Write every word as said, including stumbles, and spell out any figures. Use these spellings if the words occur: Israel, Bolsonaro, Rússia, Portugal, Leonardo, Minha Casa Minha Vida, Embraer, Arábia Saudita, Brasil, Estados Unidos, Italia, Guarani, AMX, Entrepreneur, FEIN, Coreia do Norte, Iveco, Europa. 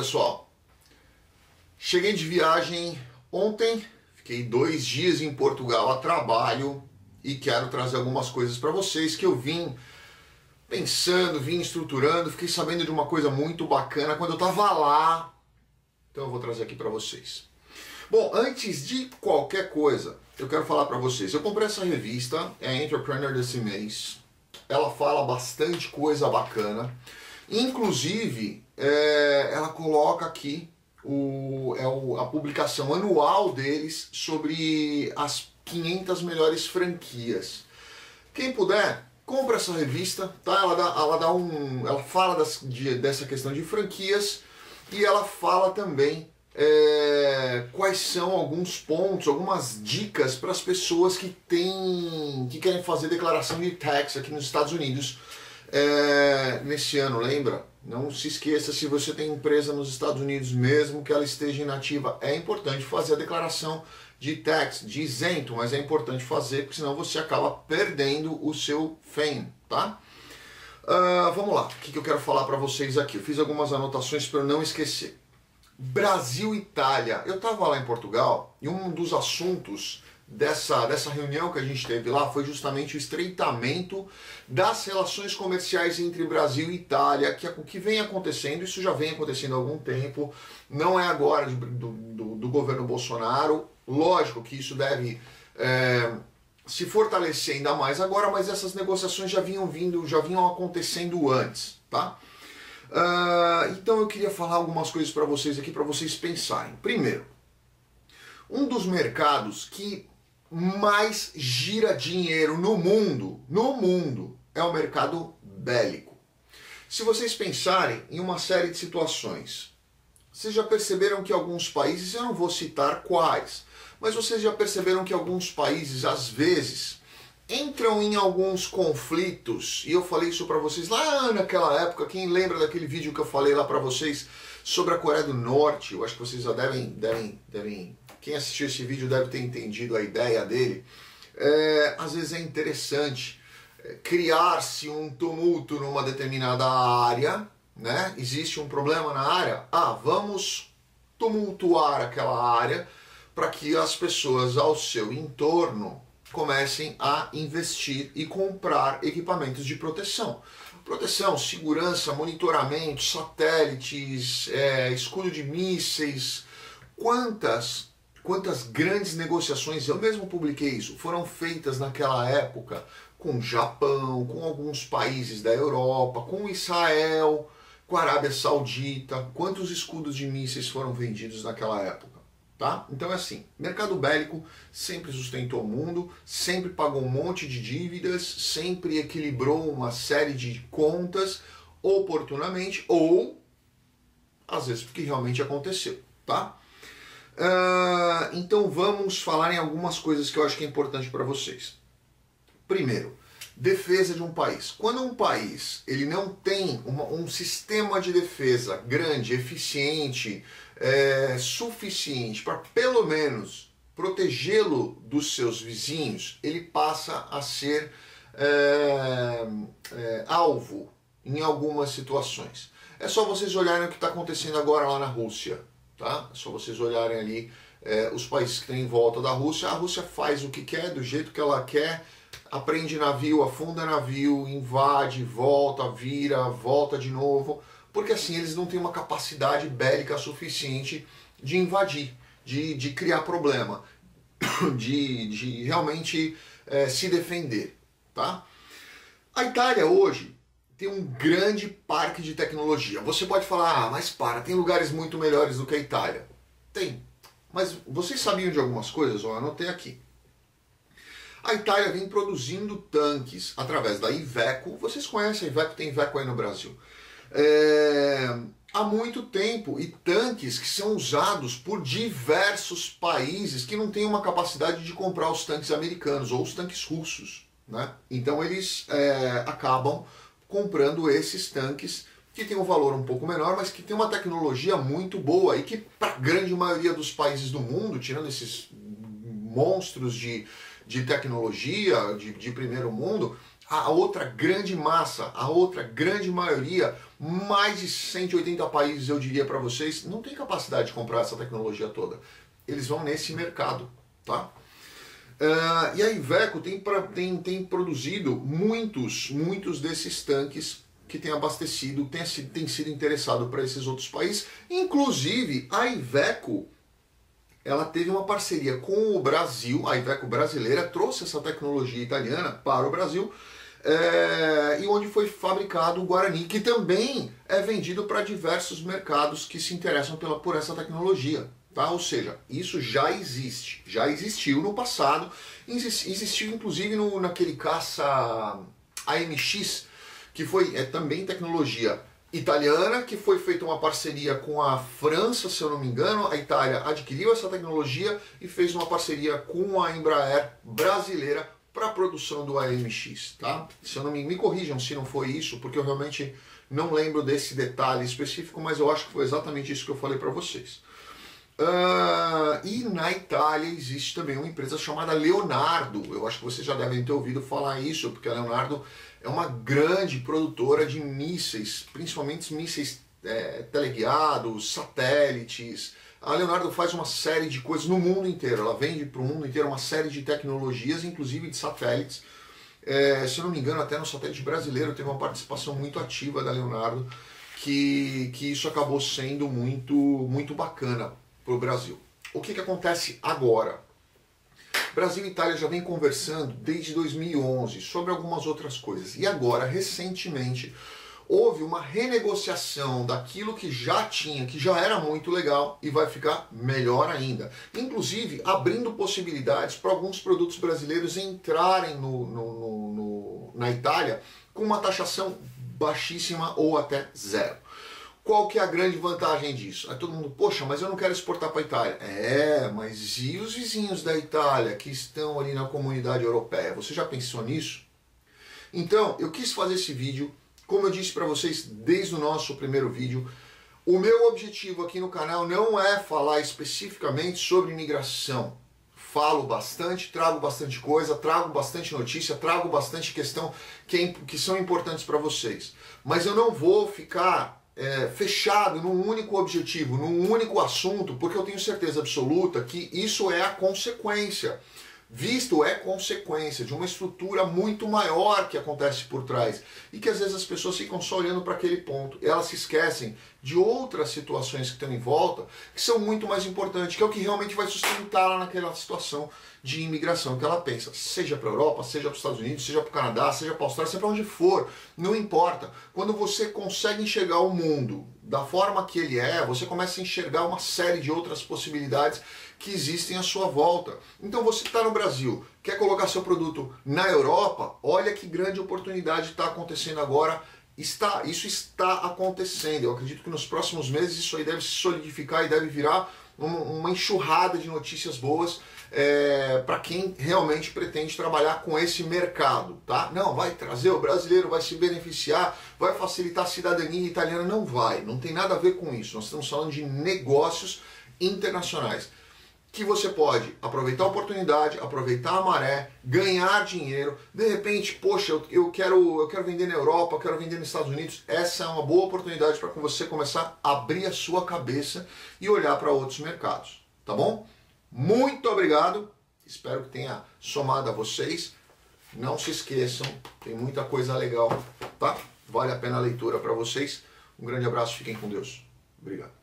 pessoal, cheguei de viagem ontem, fiquei dois dias em Portugal a trabalho e quero trazer algumas coisas para vocês que eu vim pensando, vim estruturando, fiquei sabendo de uma coisa muito bacana quando eu estava lá, então eu vou trazer aqui para vocês. Bom, antes de qualquer coisa, eu quero falar para vocês, eu comprei essa revista, é a Entrepreneur desse mês, ela fala bastante coisa bacana, inclusive é, ela coloca aqui o, é o, a publicação anual deles sobre as quinhentas melhores franquias. Quem puder, compra essa revista, tá? Ela, dá, ela, dá um, ela fala das, de, dessa questão de franquias e ela fala também É, quais são alguns pontos, algumas dicas para as pessoas que têm, que querem fazer declaração de tax aqui nos Estados Unidos é, nesse ano, lembra? Não se esqueça, se você tem empresa nos Estados Unidos, mesmo que ela esteja inativa, é importante fazer a declaração de tax, de isento, mas é importante fazer, porque senão você acaba perdendo o seu FEIN, tá? Uh, vamos lá, o que, que eu quero falar para vocês aqui? Eu fiz algumas anotações para eu não esquecer. Brasil e Itália. Eu estava lá em Portugal e um dos assuntos dessa, dessa reunião que a gente teve lá foi justamente o estreitamento das relações comerciais entre Brasil e Itália, que, que vem acontecendo, isso já vem acontecendo há algum tempo, não é agora do, do, do governo Bolsonaro, lógico que isso deve é, se fortalecer ainda mais agora, mas essas negociações já vinham vindo, já vinham acontecendo antes, tá? Uh, então eu queria falar algumas coisas para vocês aqui, para vocês pensarem. Primeiro, um dos mercados que mais gira dinheiro no mundo, no mundo, é o mercado bélico. Se vocês pensarem em uma série de situações, vocês já perceberam que alguns países, eu não vou citar quais, mas vocês já perceberam que alguns países, às vezes, entram em alguns conflitos, e eu falei isso para vocês lá naquela época, quem lembra daquele vídeo que eu falei lá para vocês sobre a Coreia do Norte, eu acho que vocês já devem, devem, devem quem assistiu esse vídeo deve ter entendido a ideia dele, é, às vezes é interessante criar-se um tumulto numa determinada área, né? Existe um problema na área, ah, vamos tumultuar aquela área para que as pessoas ao seu entorno comecem a investir e comprar equipamentos de proteção. Proteção, segurança, monitoramento, satélites, é, escudo de mísseis. Quantas, quantas grandes negociações, eu mesmo publiquei isso, foram feitas naquela época com o Japão, com alguns países da Europa, com Israel, com a Arábia Saudita. Quantos escudos de mísseis foram vendidos naquela época? Tá? Então é assim, mercado bélico sempre sustentou o mundo, sempre pagou um monte de dívidas, sempre equilibrou uma série de contas, oportunamente, ou às vezes porque realmente aconteceu. Tá? Uh, então vamos falar em algumas coisas que eu acho que é importante para vocês. Primeiro, defesa de um país. Quando um país ele não tem uma, um sistema de defesa grande, eficiente, é, suficiente para pelo menos protegê-lo dos seus vizinhos, ele passa a ser é, é, alvo em algumas situações. É só vocês olharem o que está acontecendo agora lá na Rússia. Tá? É só vocês olharem ali é, os países que tem em volta da Rússia. A Rússia faz o que quer, do jeito que ela quer, aprende navio, afunda navio, invade, volta, vira, volta de novo, porque assim eles não têm uma capacidade bélica suficiente de invadir, de, de criar problema, de, de realmente é, se defender. Tá? A Itália hoje tem um grande parque de tecnologia. Você pode falar, ah, mas para, tem lugares muito melhores do que a Itália. Tem, mas vocês sabiam de algumas coisas? Eu anotei aqui. A Itália vem produzindo tanques através da Iveco. Vocês conhecem a Iveco? Tem Iveco aí no Brasil. É, há muito tempo. E tanques que são usados por diversos países que não têm uma capacidade de comprar os tanques americanos ou os tanques russos. Né? Então eles é, acabam comprando esses tanques que tem um valor um pouco menor, mas que tem uma tecnologia muito boa e que para a grande maioria dos países do mundo, tirando esses monstros de... de tecnologia, de, de primeiro mundo, a outra grande massa, a outra grande maioria, mais de cento e oitenta países, eu diria para vocês, não tem capacidade de comprar essa tecnologia toda. Eles vão nesse mercado, tá? Uh, e a Iveco tem, pra, tem, tem produzido muitos, muitos desses tanques que tem abastecido, tem, tem sido interessado para esses outros países. Inclusive, a Iveco, ela teve uma parceria com o Brasil, a Iveco brasileira trouxe essa tecnologia italiana para o Brasil, é, e onde foi fabricado o Guarani, que também é vendido para diversos mercados que se interessam pela, por essa tecnologia. Tá? Ou seja, isso já existe, já existiu no passado, existiu inclusive no, naquele caça A M X, que foi é, também tecnologia italiana, que foi feita uma parceria com a França, se eu não me engano, a Itália adquiriu essa tecnologia e fez uma parceria com a Embraer brasileira para a produção do A M X. Tá? Se eu não me, me corrijam se não foi isso, porque eu realmente não lembro desse detalhe específico, mas eu acho que foi exatamente isso que eu falei para vocês. Uh, e na Itália existe também uma empresa chamada Leonardo. Eu acho que vocês já devem ter ouvido falar isso, porque a Leonardo é uma grande produtora de mísseis, principalmente mísseis é, teleguiados, satélites. A Leonardo faz uma série de coisas no mundo inteiro. Ela vende para o mundo inteiro uma série de tecnologias, inclusive de satélites. É, se eu não me engano, até no satélite brasileiro teve uma participação muito ativa da Leonardo, que, que isso acabou sendo muito, muito bacana para o Brasil. O que, que acontece agora? Brasil e Itália já vem conversando desde dois mil e onze sobre algumas outras coisas. E agora, recentemente, houve uma renegociação daquilo que já tinha, que já era muito legal e vai ficar melhor ainda. Inclusive, abrindo possibilidades para alguns produtos brasileiros entrarem no, no, no, no, na Itália com uma taxação baixíssima ou até zero. Qual que é a grande vantagem disso? Aí todo mundo, poxa, mas eu não quero exportar para a Itália. É, mas e os vizinhos da Itália que estão ali na comunidade europeia? Você já pensou nisso? Então, eu quis fazer esse vídeo, como eu disse para vocês desde o nosso primeiro vídeo, o meu objetivo aqui no canal não é falar especificamente sobre imigração. Falo bastante, trago bastante coisa, trago bastante notícia, trago bastante questão que, é, que são importantes para vocês. Mas eu não vou ficar... É, fechado num único objetivo, num único assunto, porque eu tenho certeza absoluta que isso é a consequência, visto é consequência de uma estrutura muito maior que acontece por trás e que às vezes as pessoas ficam só olhando para aquele ponto, elas se esquecem de outras situações que estão em volta, que são muito mais importantes, que é o que realmente vai sustentá-la naquela situação de imigração que ela pensa, seja para a Europa, seja para os Estados Unidos, seja para o Canadá, seja para a Austrália, seja para onde for, não importa. Quando você consegue enxergar o mundo da forma que ele é, você começa a enxergar uma série de outras possibilidades que existem à sua volta. Então você está no Brasil, quer colocar seu produto na Europa, olha que grande oportunidade está acontecendo agora. Está, isso está acontecendo. Eu acredito que nos próximos meses isso aí deve se solidificar e deve virar uma, uma enxurrada de notícias boas é, para quem realmente pretende trabalhar com esse mercado, tá? Não, vai trazer o brasileiro, vai se beneficiar, vai facilitar a cidadania italiana. Não vai, não tem nada a ver com isso. Nós estamos falando de negócios internacionais, que você pode aproveitar a oportunidade, aproveitar a maré, ganhar dinheiro. De repente, poxa, eu, eu, quero, eu quero vender na Europa, eu quero vender nos Estados Unidos. Essa é uma boa oportunidade para você começar a abrir a sua cabeça e olhar para outros mercados, tá bom? Muito obrigado, espero que tenha somado a vocês. Não se esqueçam, tem muita coisa legal, tá? Vale a pena a leitura para vocês. Um grande abraço, fiquem com Deus. Obrigado.